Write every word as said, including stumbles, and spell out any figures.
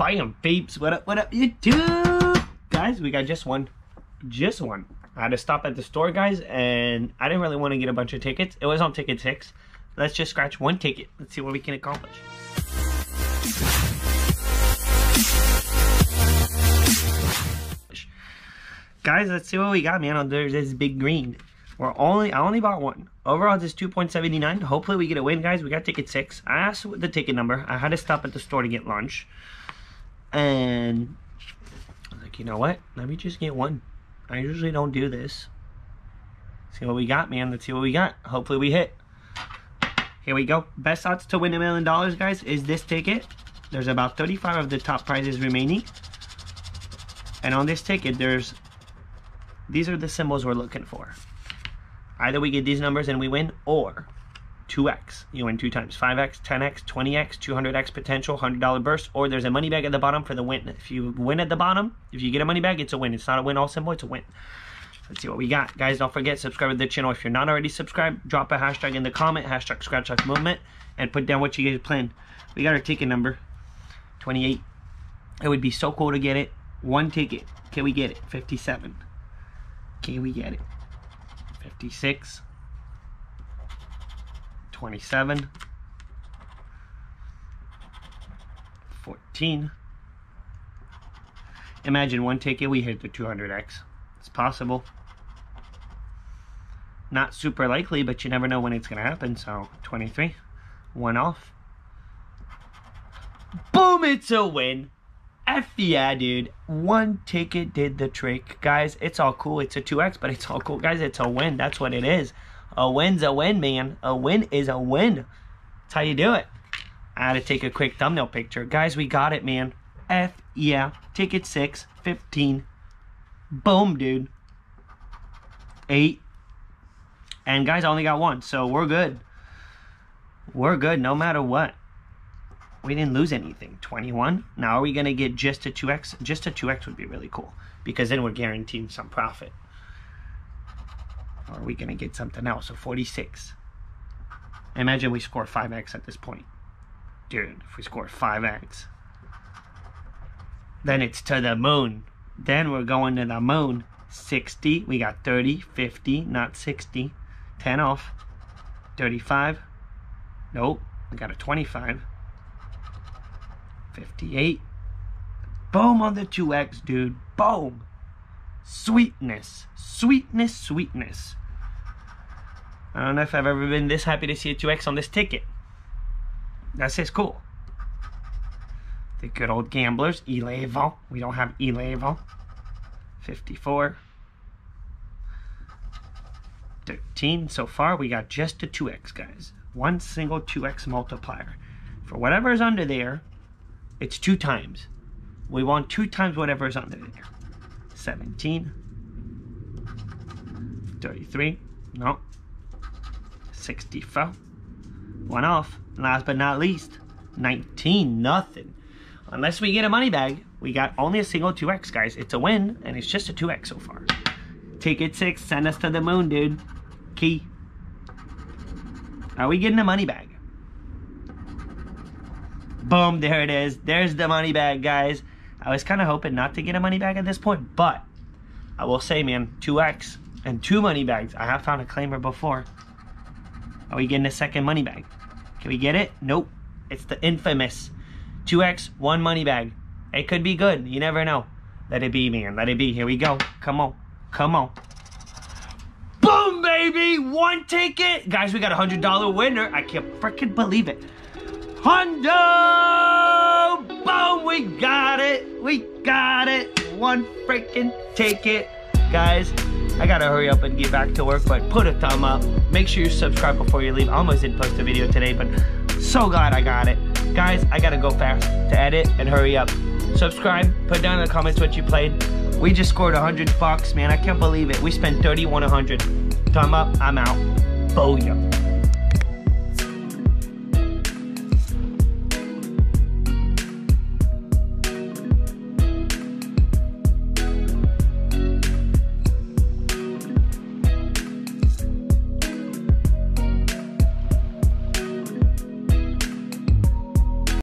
Bam, peeps. What up, what up, YouTube? Guys, we got just one. Just one. I had to stop at the store, guys, and I didn't really want to get a bunch of tickets. It was on ticket six. Let's just scratch one ticket. Let's see what we can accomplish. Guys, let's see what we got, man. There's this big green. We're only, I only bought one. Overall, this two point seven nine. Hopefully, we get a win, guys. We got ticket six. I asked the ticket number. I had to stop at the store to get lunch. And I was like, you know what? Let me just get one. I usually don't do this. See what we got, man. Let's see what we got. Hopefully, we hit. Here we go. Best odds to win a million dollars, guys, is this ticket. There's about thirty-five of the top prizes remaining. And on this ticket, there's... these are the symbols we're looking for. Either we get these numbers and we win, or two X. You win two times. five X, ten X, twenty X, two hundred X potential, one hundred dollar burst, or there's a money bag at the bottom for the win. If you win at the bottom, if you get a money bag, it's a win. It's not a win all symbol, it's a win. Let's see what we got. Guys, don't forget, subscribe to the channel. If you're not already subscribed, drop a hashtag in the comment, hashtag Scratch Life Movement, and put down what you guys plan. We got our ticket number, twenty-eight. It would be so cool to get it. One ticket. Can we get it? fifty-seven. Can we get it? fifty-six, twenty-seven, fourteen. Imagine one ticket, we hit the two hundred X. It's possible. Not super likely, but you never know when it's going to happen. So, twenty-three, one off. Boom, it's a win. F yeah, dude. One ticket did the trick. Guys, it's all cool. It's a two X, but it's all cool. Guys, it's a win. That's what it is. A win's a win, man. A win is a win. That's how you do it. I had to take a quick thumbnail picture. Guys, we got it, man. F yeah. Ticket six, fifteen. Boom, dude. eight. And, guys, I only got one, so we're good. We're good no matter what. We didn't lose anything. twenty-one. Now, are we going to get just a two X? Just a two X would be really cool, because then we're guaranteeing some profit. Or are we going to get something else? So forty-six. Imagine we score five X at this point. Dude, if we score five X, then it's to the moon. Then we're going to the moon. sixty. We got thirty, fifty, not sixty. ten off. thirty-five. Nope. We got a twenty-five. fifty-eight. Boom on the two X, dude. Boom. Sweetness. Sweetness, sweetness. I don't know if I've ever been this happy to see a two X on this ticket. That's just cool. The good old gamblers. eleven. We don't have eleven. fifty-four. thirteen. So far, we got just a two X, guys. One single two X multiplier. For whatever is under there, it's two times. We want two times whatever is under there. seventeen. thirty-three. No. sixty-four. One off. Last but not least, nineteen. Nothing. Unless we get a money bag, we got only a single two X, guys. It's a win, and it's just a two X so far. Ticket six, send us to the moon, dude. Key. Are we getting a money bag? Boom, there it is. There's the money bag, guys. I was kind of hoping not to get a money bag at this point, but I will say, man, two X and two money bags. I have found a claimer before. Are we getting a second money bag? Can we get it? Nope. It's the infamous two X, one money bag. It could be good. You never know. Let it be, man. Let it be. Here we go. Come on. Come on. Boom, baby. One ticket. Guys, we got a one hundred dollar winner. I can't freaking believe it. Hundo! Boom! We got it! We got it! One freaking ticket. Guys, I gotta hurry up and get back to work, but put a thumb up. Make sure you subscribe before you leave. I almost didn't post a video today, but so glad I got it. Guys, I gotta go fast to edit and hurry up. Subscribe, put down in the comments what you played. We just scored one hundred bucks, man. I can't believe it. We spent thirty-one hundred. Thumb up, I'm out. Booyah.